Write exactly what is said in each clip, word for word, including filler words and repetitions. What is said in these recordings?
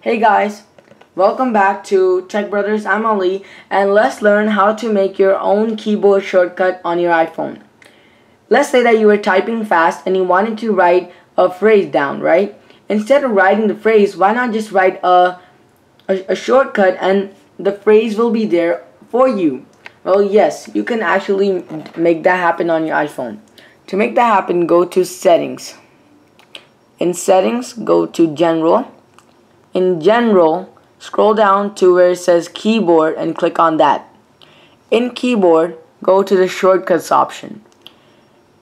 Hey guys, welcome back to Tech Brothers. I'm Ali, and let's learn how to make your own keyboard shortcut on your iPhone. Let's say that you were typing fast and you wanted to write a phrase down, right? Instead of writing the phrase, why not just write a, a, a shortcut and the phrase will be there for you. Well, yes, you can actually make that happen on your iPhone. To make that happen, go to Settings. In Settings, go to General. In General, scroll down to where it says Keyboard and click on that. In Keyboard, go to the Shortcuts option.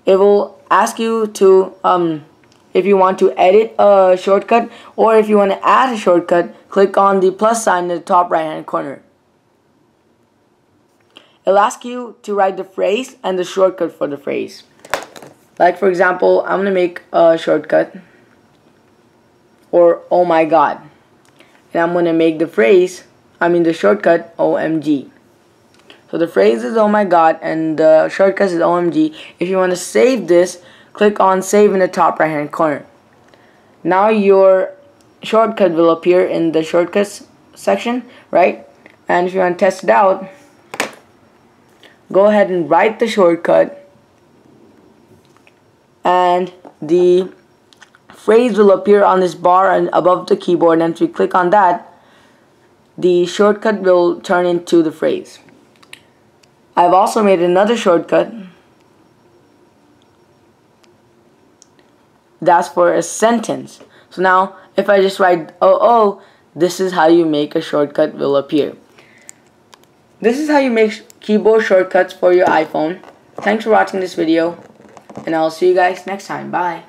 It will ask you to, um, if you want to edit a shortcut or if you want to add a shortcut, click on the plus sign in the top right hand corner. It will ask you to write the phrase and the shortcut for the phrase. Like for example, I'm going to make a shortcut or oh my god. And I'm going to make the phrase, I mean the shortcut, O M G. So the phrase is oh my god and the shortcut is O M G. If you want to save this, click on save in the top right hand corner. Now your shortcut will appear in the shortcuts section, right? And if you want to test it out, go ahead and write the shortcut and the phrase will appear on this bar and above the keyboard, and if you click on that, the shortcut will turn into the phrase. I've also made another shortcut that's for a sentence. So now if I just write oh oh, this is how you make a shortcut will appear. This is how you make keyboard shortcuts for your iPhone. Thanks for watching this video, and I'll see you guys next time. Bye.